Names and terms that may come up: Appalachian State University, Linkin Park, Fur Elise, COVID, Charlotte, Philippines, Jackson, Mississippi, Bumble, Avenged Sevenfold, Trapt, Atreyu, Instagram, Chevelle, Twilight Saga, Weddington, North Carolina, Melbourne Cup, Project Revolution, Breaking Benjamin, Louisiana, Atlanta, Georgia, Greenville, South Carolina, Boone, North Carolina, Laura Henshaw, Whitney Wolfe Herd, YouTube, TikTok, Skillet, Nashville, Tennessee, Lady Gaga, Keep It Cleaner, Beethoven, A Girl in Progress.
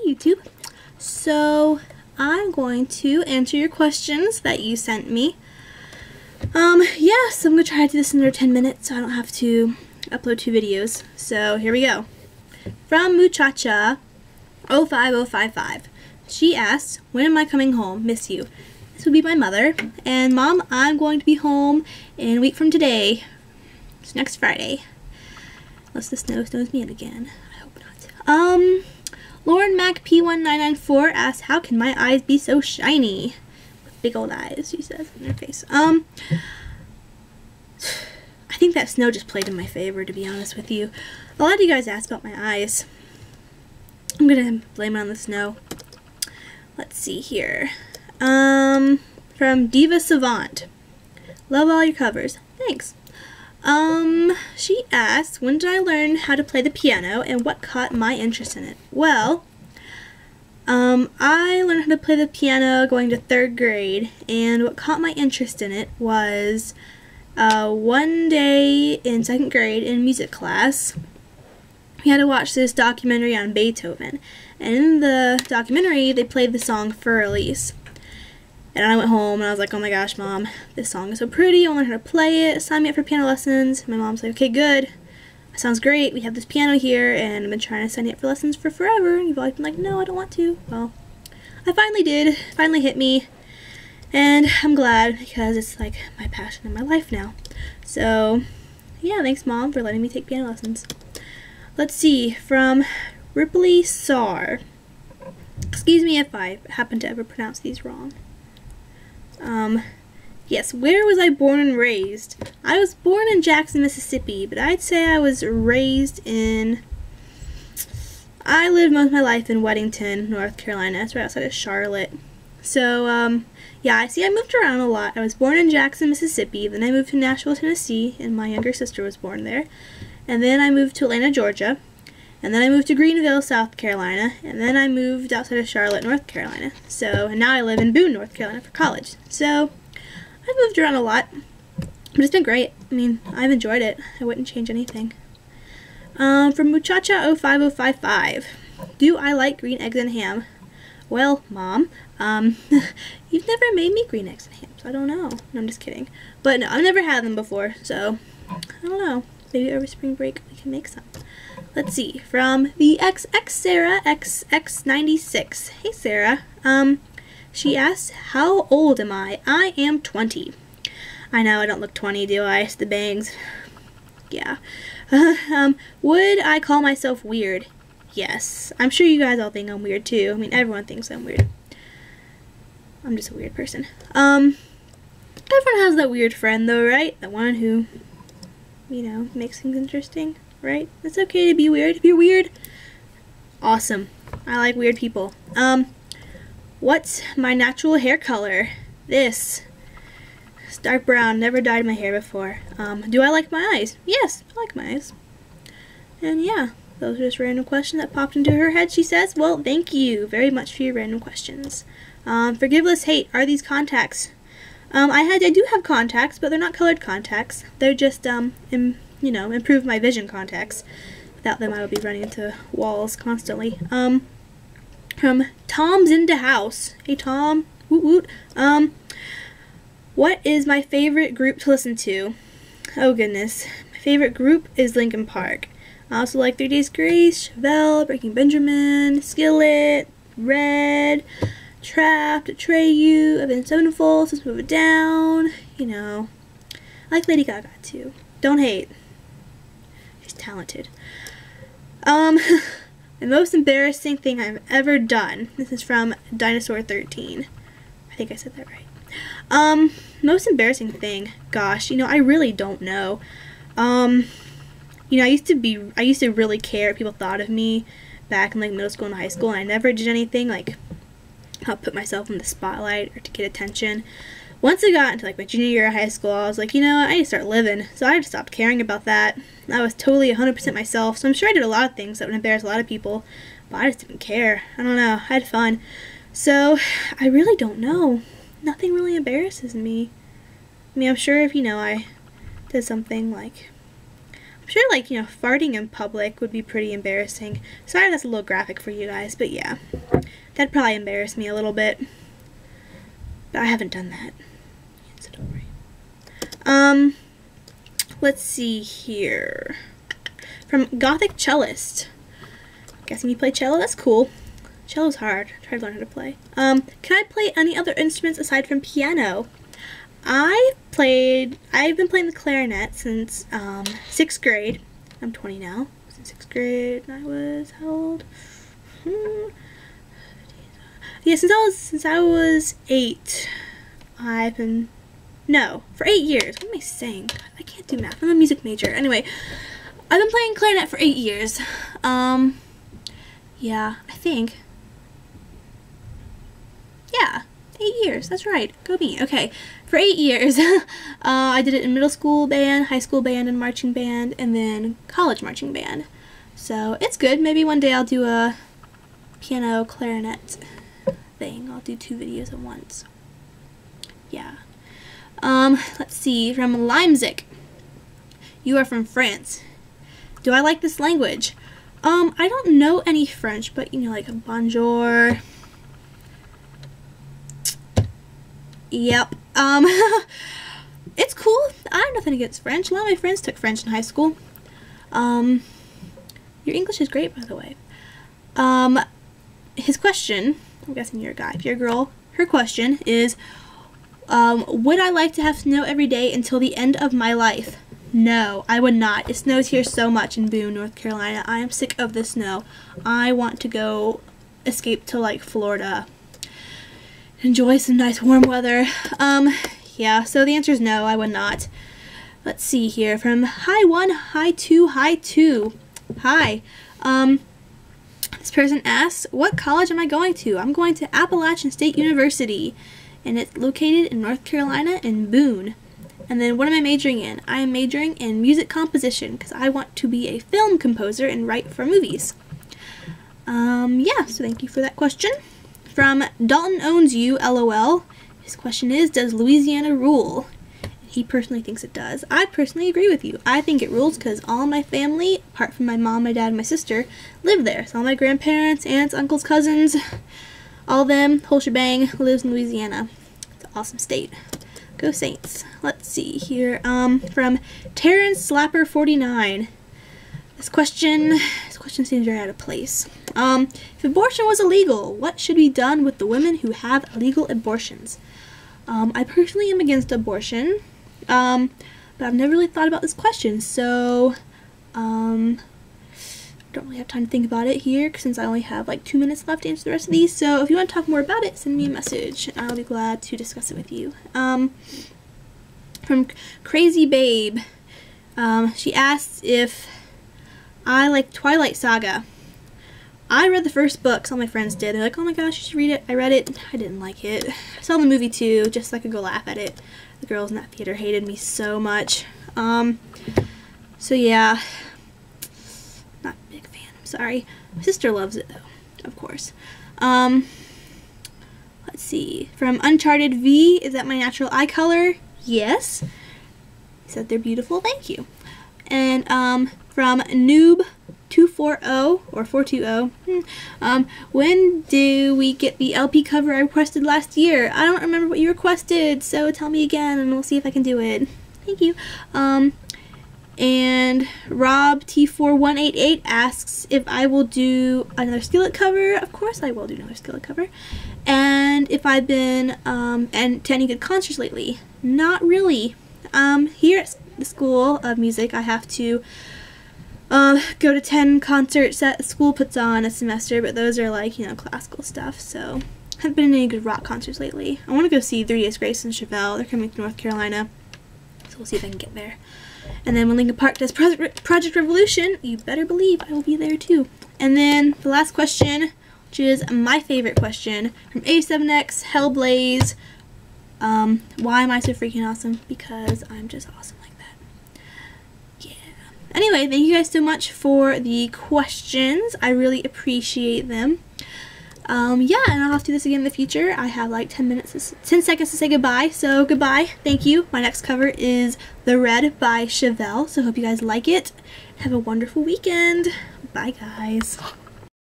Hey YouTube. So I'm going to answer your questions that you sent me. Yeah, so I'm going to try to do this in under 10 minutes so I don't have to upload two videos. So here we go. From Muchacha05055. She asks, when am I coming home? Miss you. This would be my mother. And Mom, I'm going to be home in a week from today. It's next Friday. Unless the snow snows me in again. I hope not. Lauren Mac P1994 asks, how can my eyes be so shiny? With big old eyes, she says in her face. I think that snow just played in my favor, to be honest with you. A lot of you guys asked about my eyes. I'm gonna blame it on the snow. Let's see here. From Diva Savant. Love all your covers. Thanks. She asks, when did I learn how to play the piano and what caught my interest in it? Well, I learned how to play the piano going to 3rd grade, and what caught my interest in it was one day in 2nd grade in music class, we had to watch this documentary on Beethoven, and in the documentary they played the song Fur Elise. And I went home and I was like, oh my gosh, Mom, this song is so pretty. I want to learn how to play it. Sign me up for piano lessons. My mom's like, okay, good. That sounds great. We have this piano here and I've been trying to sign you up for lessons for forever. And you've always been like, no, I don't want to. Well, I finally did. It finally hit me. And I'm glad because it's like my passion in my life now. So, yeah, thanks, Mom, for letting me take piano lessons. Let's see. From Ripley Sar. Excuse me if I happen to ever pronounce these wrong. Yes, where was I born and raised? I was born in Jackson, Mississippi, but I'd say I was raised in... I lived most of my life in Weddington, North Carolina. That's right outside of Charlotte. So, yeah, I moved around a lot. I was born in Jackson, Mississippi, then I moved to Nashville, Tennessee, and my younger sister was born there. And then I moved to Atlanta, Georgia. And then I moved to Greenville, South Carolina, and then I moved outside of Charlotte, North Carolina. So, and now I live in Boone, North Carolina for college. So, I've moved around a lot, but it's been great. I mean, I've enjoyed it. I wouldn't change anything. From Muchacha05055, do I like green eggs and ham? Well, Mom, you've never made me green eggs and ham, so I don't know. No, I'm just kidding. But no, I've never had them before, so I don't know. Maybe over spring break we can make some. Let's see, from the XX Sarah XX96. Hey Sarah. She asks, how old am I? I am 20. I know I don't look 20, do I? It's the bangs. Yeah. Would I call myself weird? Yes. I'm sure you guys all think I'm weird too. I mean, everyone thinks I'm weird. I'm just a weird person. Everyone has that weird friend though, right? The one who, you know, makes things interesting. Right? It's okay to be weird. If you're weird, awesome. I like weird people. What's my natural hair color? This. It's dark brown. Never dyed my hair before. Do I like my eyes? Yes, I like my eyes. And yeah, those are just random questions that popped into her head, she says. Well, thank you very much for your random questions. Forgiveless hate. Are these contacts? I do have contacts, but they're not colored contacts. They're just, you know, improve my vision contacts. Without them I would be running into walls constantly. From Tom's in the house. Hey Tom. Woot woot. What is my favorite group to listen to? Oh goodness. My favorite group is Linkin Park. I also like 3 Days Grace, Chevelle, Breaking Benjamin, Skillet, Red, Trapt, Atreyu, Avenged Sevenfold, System of a Down, you know. I like Lady Gaga too. Don't hate. Talented. The most embarrassing thing I've ever done. This is from Dinosaur 13. I think I said that right. Most embarrassing thing. Gosh, you know, I really don't know. You know, I used to really care what people thought of me back in like middle school and high school, and I never did anything like I'll put myself in the spotlight or to get attention. Once I got into like my junior year of high school, I was like, you know, I need to start living. So I stopped caring about that. I was totally 100% myself. So I'm sure I did a lot of things that would embarrass a lot of people, but I just didn't care. I don't know. I had fun. So I really don't know. Nothing really embarrasses me. I mean, I'm sure if, you know, I did something like, I'm sure, like, you know, farting in public would be pretty embarrassing. Sorry that's a little graphic for you guys, but yeah. That'd probably embarrass me a little bit. But I haven't done that. So don't worry. Let's see here. From Gothic Cellist. I'm guessing you play cello? That's cool. Cello's hard. I tried to learn how to play. Can I play any other instruments aside from piano? I've been playing the clarinet since 6th grade. I'm 20 now. Since 6th grade, I was how old? Yeah, since I was 8. I've been, no, for 8 years. What am I saying? I can't do math. I'm a music major. Anyway, I've been playing clarinet for 8 years. Yeah, I think. Yeah, 8 years. That's right. Go me. Okay. For 8 years, I did it in middle school band, high school band, and marching band, and then college marching band. So it's good. Maybe one day I'll do a piano clarinet thing. I'll do 2 videos at once. Yeah. Let's see. From Limesick. You are from France. Do I like this language? I don't know any French, but, you know, like bonjour. Yep. It's cool. I have nothing against French. A lot of my friends took French in high school. Your English is great, by the way. His question, I'm guessing you're a guy, if you're a girl, her question is, would I like to have snow every day until the end of my life? No, I would not. It snows here so much in Boone, North Carolina. I am sick of the snow. I want to go escape to, like, Florida. Enjoy some nice warm weather. Yeah, so the answer is no, I would not. Let's see here. From Hi1, Hi2, Hi2. Hi. This person asks, what college am I going to? I'm going to Appalachian State University, and it's located in North Carolina in Boone. And then what am I majoring in? I am majoring in music composition because I want to be a film composer and write for movies. Yeah, so thank you for that question. From Dalton Owns You, LOL. His question is, does Louisiana rule? He personally thinks it does. I personally agree with you. I think it rules because all my family, apart from my mom, my dad, and my sister, live there. So all my grandparents, aunts, uncles, cousins, all them, whole shebang, lives in Louisiana. It's an awesome state. Go Saints. Let's see here. From Terrence Slapper 49. This question seems very out of place. If abortion was illegal, what should be done with the women who have illegal abortions? I personally am against abortion, but I've never really thought about this question, so I don't really have time to think about it here since I only have like 2 minutes left to answer the rest of these. So if you want to talk more about it, send me a message, and I'll be glad to discuss it with you. From Crazy Babe, she asks if I like Twilight Saga. I read the first books, all my friends did. They're like, oh my gosh, you should read it. I read it. I didn't like it. I saw the movie too, just so I could go laugh at it. The girls in that theater hated me so much. So yeah, not a big fan, I'm sorry. My sister loves it though, of course. Let's see, from Uncharted V, is that my natural eye color? Yes. He said they're beautiful, thank you. And from Noob240 or 420, when do we get the LP cover I requested last year? I don't remember what you requested, so tell me again and we'll see if I can do it. Thank you. And Rob T4188 asks if I will do another Skillet cover. Of course I will do another Skillet cover. And if I've been to any good concerts lately. Not really. Here at the School of Music, I have to go to 10 concerts that the school puts on a semester, but those are like, you know, classical stuff, so I haven't been to any good rock concerts lately. I want to go see 3 Days Grace and Chevelle. They're coming to North Carolina, so we'll see if I can get there. And then when Linkin Park does Project Revolution, you better believe I will be there too. And then the last question, which is my favorite question, from A7X, Hellblaze, why am I so freaking awesome? Because I'm just awesome like that. Yeah. Anyway, thank you guys so much for the questions. I really appreciate them. Yeah, and I'll have to do this again in the future. I have like 10 seconds to say goodbye, so goodbye. Thank you. My next cover is The Red by Chevelle, so hope you guys like it. Have a wonderful weekend. Bye, guys.